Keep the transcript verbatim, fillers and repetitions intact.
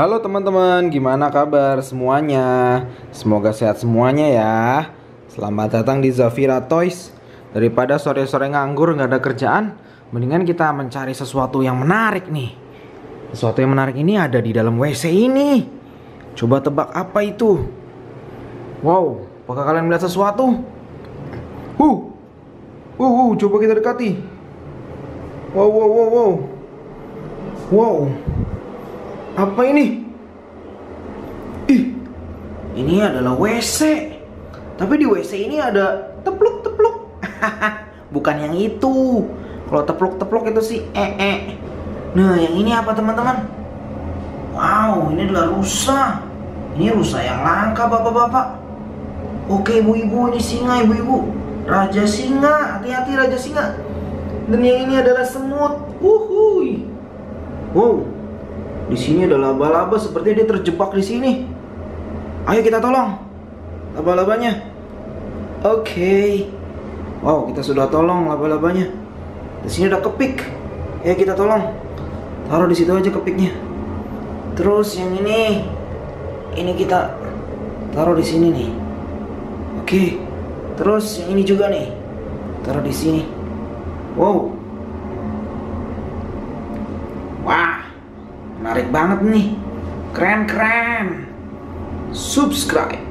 Halo teman-teman, gimana kabar semuanya? Semoga sehat semuanya ya. Selamat datang di Zafira Toys. Daripada sore-sore nganggur nggak ada kerjaan, mendingan kita mencari sesuatu yang menarik nih. Sesuatu yang menarik ini ada di dalam W C ini. Coba tebak apa itu? Wow, apakah kalian melihat sesuatu? Huh, uh, uh, coba kita dekati. Wow, wow, wow, wow, wow. Apa ini? Ih, ini adalah W C. Tapi di W C ini ada tepluk-tepluk. Bukan yang itu. Kalau tepluk-tepluk itu sih ee. Nah, yang ini apa teman-teman? Wow, ini adalah rusa. Ini rusa yang langka bapak-bapak. Oke ibu-ibu, ini singa ibu-ibu. Raja singa, hati-hati raja singa. Dan yang ini adalah semut. Uhuy. Wow. Di sini ada laba-laba, sepertinya dia terjebak di sini. Ayo kita tolong laba-labanya. Oke. Okay. Wow, kita sudah tolong laba-labanya. Di sini ada kepik. Ayo kita tolong. Taruh di situ aja kepiknya. Terus yang ini, ini kita taruh di sini nih. Oke. Okay. Terus yang ini juga nih. Taruh di sini. Wow. Wah. Menarik banget nih. Keren-keren. Subscribe.